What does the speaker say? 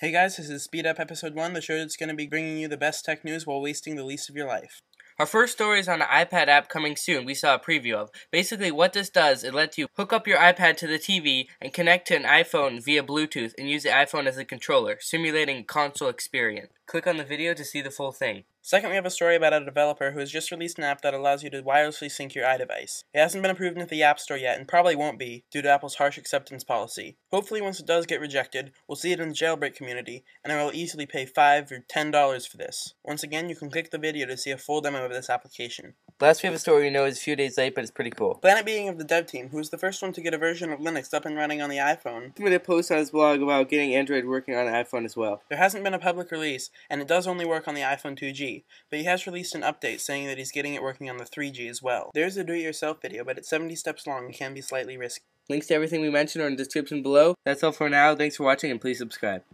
Hey guys, this is Speed Up Episode 1, the show that's going to be bringing you the best tech news while wasting the least of your life. Our first story is on the iPad app coming soon. We saw a preview of. Basically, what this does, it lets you hook up your iPad to the TV and connect to an iPhone via Bluetooth and use the iPhone as a controller, simulating console experience. Click on the video to see the full thing. Second, we have a story about a developer who has just released an app that allows you to wirelessly sync your iDevice. It hasn't been approved at the App Store yet and probably won't be due to Apple's harsh acceptance policy. Hopefully, once it does get rejected, we'll see it in the jailbreak community, and I will easily pay $5 or $10 for this. Once again, you can click the video to see a full demo of this application. Last, we have a story we know is a few days late, but it's pretty cool. Planetbeing of the dev team, who was the first one to get a version of Linux up and running on the iPhone, made a post on his blog about getting Android working on the iPhone as well. There hasn't been a public release, and it does only work on the iPhone 2G, but he has released an update saying that he's getting it working on the 3G as well. There's a do-it-yourself video, but it's 70 steps long and can be slightly risky. Links to everything we mentioned are in the description below. That's all for now. Thanks for watching, and please subscribe.